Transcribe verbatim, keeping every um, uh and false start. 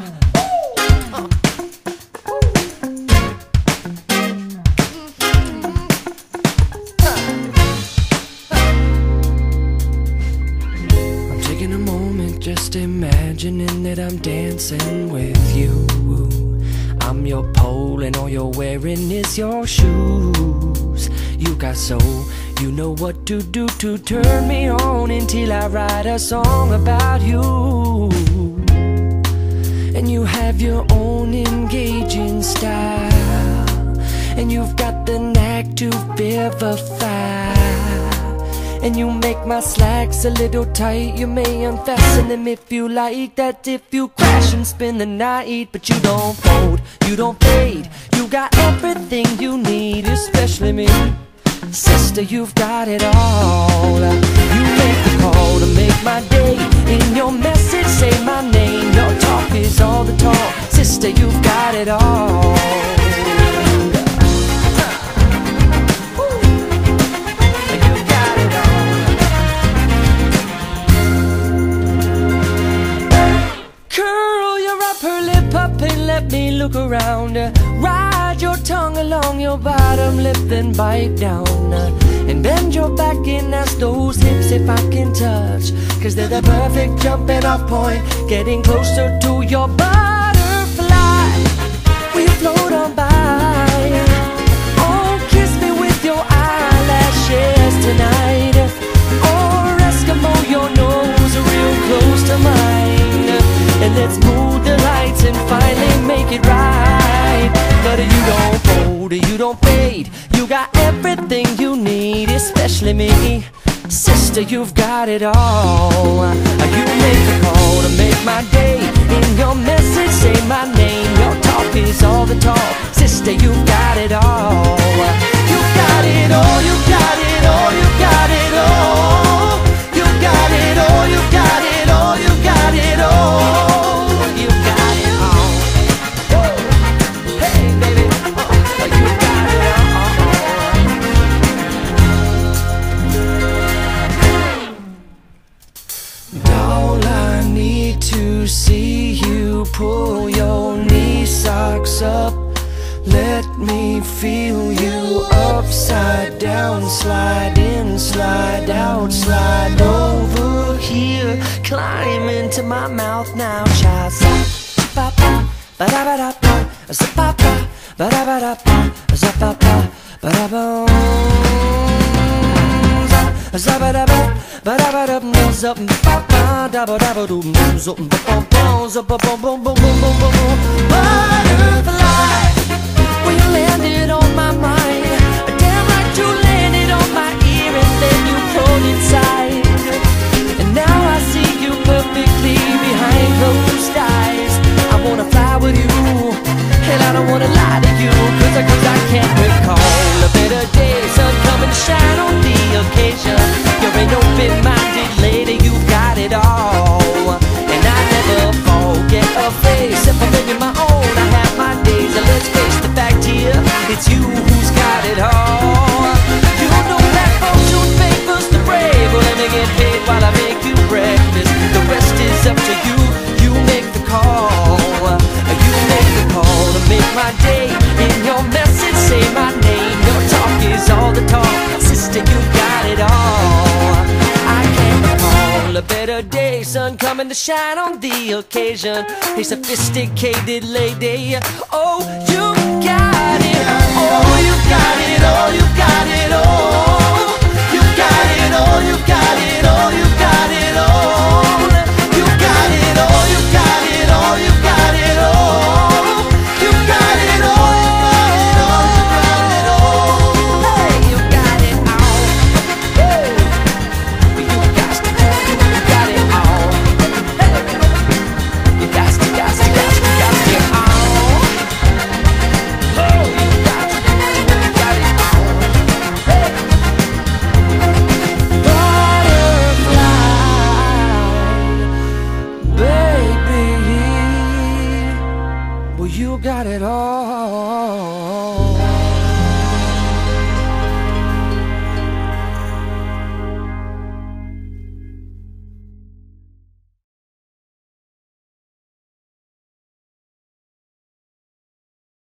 I'm taking a moment, just imagining that I'm dancing with you. I'm your pole and all you're wearing is your shoes. You got soul, you know what to do to turn me on until I write a song about you. And you have your own engaging style, and you've got the knack to vivify. And you make my slacks a little tight. You may unfasten them if you like. That if you crash and spend the night. But you don't fold, you don't fade. You got everything you need, especially me. Sister, you've got it all. You make the call to make my day. In your message, say my name. Your talk is all the talk. Sister, you've got it all. Let me look around, ride your tongue along your bottom lip, then bite down, and bend your back and ask those hips if I can touch, cause they're the perfect jumping off point, getting closer to your butterfly. We float on by, oh kiss me with your eyelashes tonight, or Eskimo your nose real close to mine, and let's move the lights and finally it right. But you don't fold, you don't fade. You got everything you need, especially me. Sister, you've got it all. You make the call to make my day. In your message, say my name. Your talk is all the talk. Sister, you've got it all. You got it all, you got it all, you got it all. You got it all, you got it all, you got it all. You got it all. See you pull your knee socks up. Let me feel you upside down. Slide in, slide out, slide over here. Climb into my mouth now, child. Ba ba ba ba da ba ba ba da ba da ba ba da ba ba ba. Butterfly, well you landed on my mind. Damn right you landed on my ear, and then you pulled inside. And now I see you perfectly behind closed eyes. I wanna fly with you, and I don't wanna lie to you, cause I, cause I can't recall a better day. Sun come and shine on the occasion. You're an open-minded lady, you've got it all. And I never forget a face. If I'm living my own, I have my days. And let's face the fact here, it's you who's got it all. You know that fortune favors the brave. Well, let me get paid while I make you breakfast. The rest is up to you, you make the call. You make the call to make my day. In your message, say my name. Your talk is all the talk. Sister, you got it all. I can't recall a better day. Sun coming to shine on the occasion. Hey, sophisticated lady. Oh, you got it. Oh, you got it. Oh, you got it. Oh, you got it. Oh, you got it. Oh, you got it. Oh, you got it. Oh, you got it. Oh, you got it. Oh, you got it. Oh. You got it all.